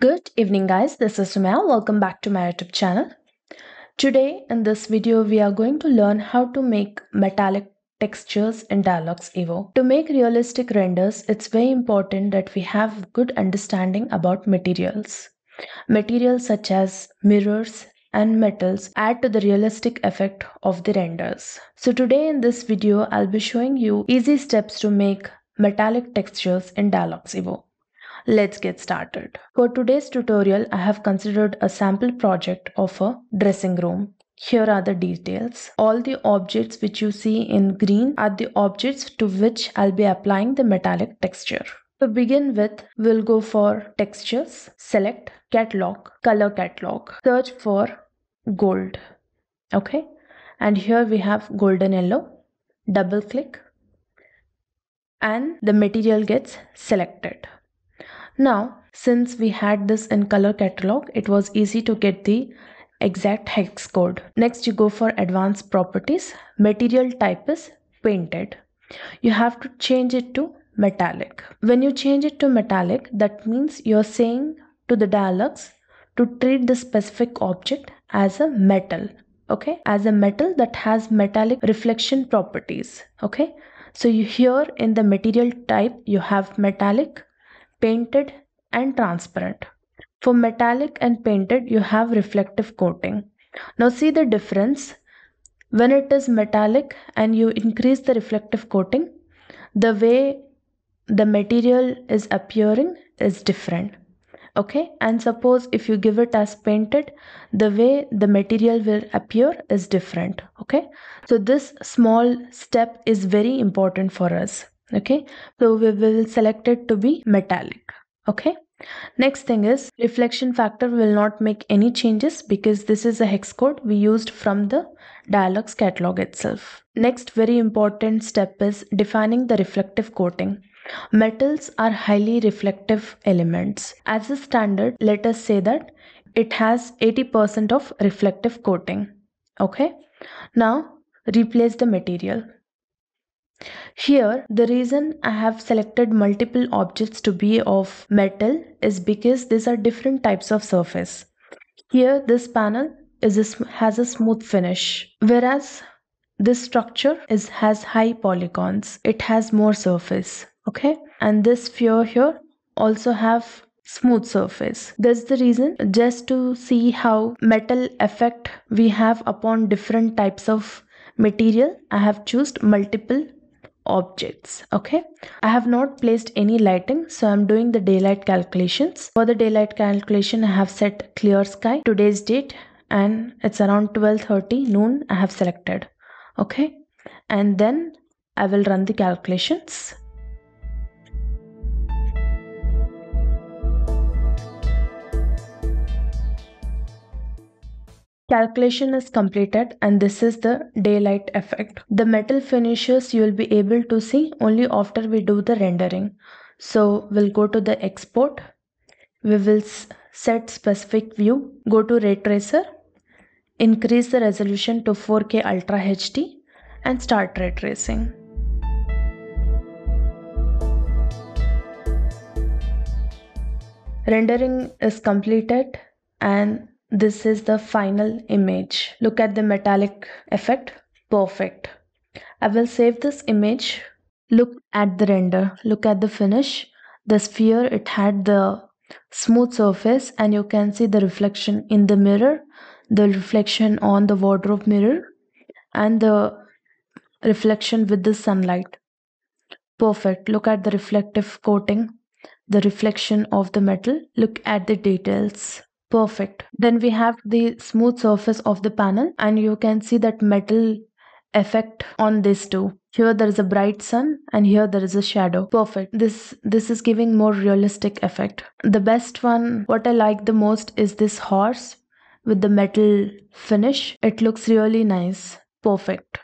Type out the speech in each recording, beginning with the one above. Good evening guys, this is Sumaiya. Welcome back to my YouTube channel. Today in this video we are going to learn how to make metallic textures in DIALux Evo. To make realistic renders, it's very important that we have good understanding about materials. Materials such as mirrors and metals add to the realistic effect of the renders. So today in this video I'll be showing you easy steps to make metallic textures in DIALux Evo. Let's get started. For today's tutorial, I have considered a sample project of a dressing room. Here are the details. All the objects which you see in green are the objects to which I'll be applying the metallic texture. To begin with, we'll go for textures, select catalog, color catalog, search for gold. Okay, and here we have golden yellow. Double click and the material gets selected. Now, since we had this in color catalog, it was easy to get the exact hex code. Next, you go for advanced properties. Material type is painted. You have to change it to metallic. When you change it to metallic, that means you're saying to the DIALux to treat the specific object as a metal. Okay, as a metal that has metallic reflection properties. Okay, so you here in the material type, you have metallic, painted and transparent. For metallic and painted, you have reflective coating. Now see the difference. When it is metallic and you increase the reflective coating, the way the material is appearing is different. Okay, and suppose if you give it as painted, the way the material will appear is different. Okay, so this small step is very important for us. Okay, so we will select it to be metallic. Okay, next thing is reflection factor. Will not make any changes because this is a hex code we used from the DIALux catalog itself. Next very important step is defining the reflective coating. Metals are highly reflective elements. As a standard, let us say that it has 80% of reflective coating. Okay, now replace the material. Here, the reason I have selected multiple objects to be of metal is because these are different types of surface. Here, this panel has a smooth finish, whereas this structure has high polygons. It has more surface. Okay, and this sphere here also have smooth surface. That's the reason, just to see how metal effect we have upon different types of material, I have chosen multiple objects. Okay, I have not placed any lighting, so I'm doing the daylight calculations. For the daylight calculation, I have set clear sky, today's date, and it's around 12:30 noon. I have selected. Okay, and then I will run the calculations. Calculation is completed, and this is the daylight effect. The metal finishes you will be able to see only after we do the rendering. So we'll go to the export. We will set specific view. Go to ray tracer. Increase the resolution to 4K Ultra HD and start ray tracing. Rendering is completed and this is the final image. Look at the metallic effect. Perfect. I will save this image. Look at the render. Look at the finish. The sphere, it had the smooth surface and you can see the reflection in the mirror, the reflection on the wardrobe mirror and the reflection with the sunlight. Perfect. Look at the reflective coating, the reflection of the metal. Look at the details. Perfect. Then we have the smooth surface of the panel and you can see that metal effect on this too. Here there is a bright sun and here there is a shadow. Perfect. This is giving more realistic effect. The best one, what I like the most is this horse with the metal finish. It looks really nice. Perfect.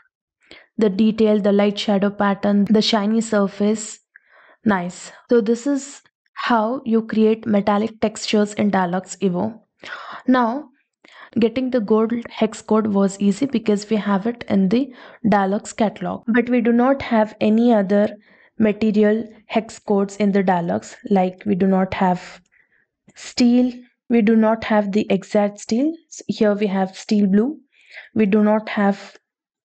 The detail, the light shadow pattern, the shiny surface. Nice. So this is how you create metallic textures in DIALux Evo. Now, getting the gold hex code was easy because we have it in the DIALux catalog. But we do not have any other material hex codes in the DIALux, like we do not have Steel, we do not have the exact steel. Here we have steel blue. We do not have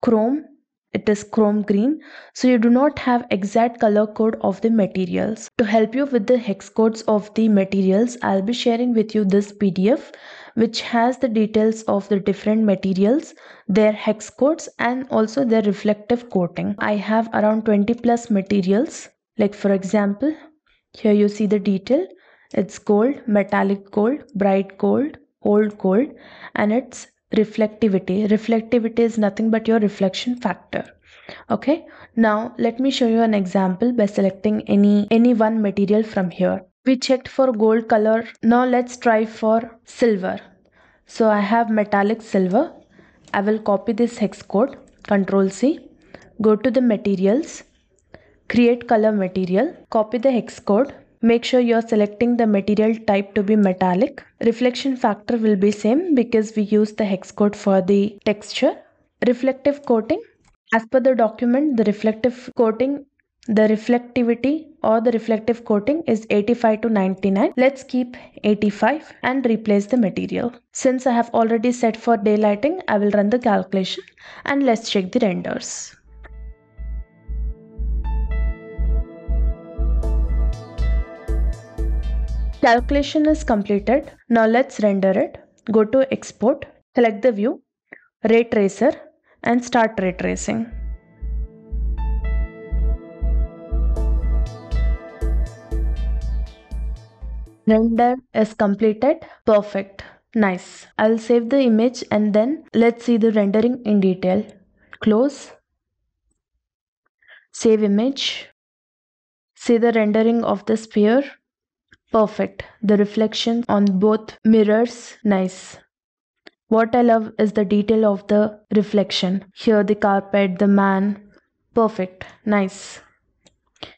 chrome. It is chrome green. So you do not have exact color code of the materials. To help you with the hex codes of the materials, I'll be sharing with you this PDF which has the details of the different materials, their hex codes and also their reflective coating. I have around 20+ materials. Like for example, here you see the detail. It's gold, metallic gold, bright gold, old gold, and it's reflectivity. Reflectivity is nothing but your reflection factor. Okay, now let me show you an example by selecting any one material from here. We checked for gold color. Now let's try for silver. So I have metallic silver. I will copy this hex code. Ctrl+C. Go to the materials. Create color material. Copy the hex code. Make sure you are selecting the material type to be metallic. Reflection factor will be same because we use the hex code for the texture. Reflective coating. As per the document, the reflective coating, the reflectivity or the reflective coating is 85 to 99. Let's keep 85 and replace the material. Since I have already set for day lighting, I will run the calculation and let's check the renders. Calculation is completed. Now let's render it. Go to export, select the view, ray tracer and start ray tracing. Render is completed. Perfect. Nice. I'll save the image and then let's see the rendering in detail. Close. Save image. See the rendering of the sphere. Perfect. The reflection on both mirrors. Nice. What I love is the detail of the reflection. Here the carpet, the man. Perfect. Nice.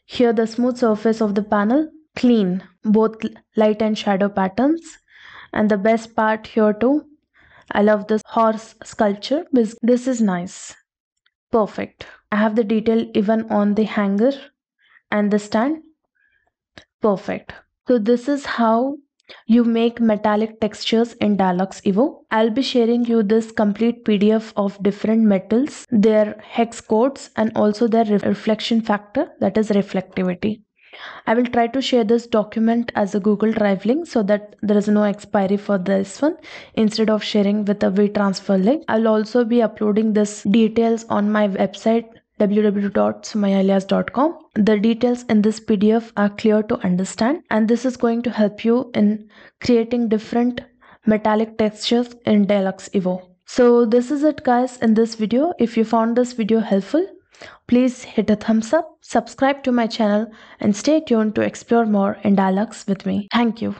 Here the smooth surface of the panel. Clean. Both light and shadow patterns. And the best part here too. I love this horse sculpture. This is nice. Perfect. I have the detail even on the hanger and the stand. Perfect. So this is how you make metallic textures in DIALux Evo. I'll be sharing you this complete PDF of different metals, their hex codes and also their reflection factor, that is reflectivity. I will try to share this document as a Google Drive link so that there is no expiry for this one instead of sharing with a WeTransfer link. I'll also be uploading this details on my website www.sumayalias.com. The details in this PDF are clear to understand and this is going to help you in creating different metallic textures in DIALux Evo. So this is it guys in this video. If you found this video helpful, please hit a thumbs up, subscribe to my channel and stay tuned to explore more in DIALux with me. Thank you.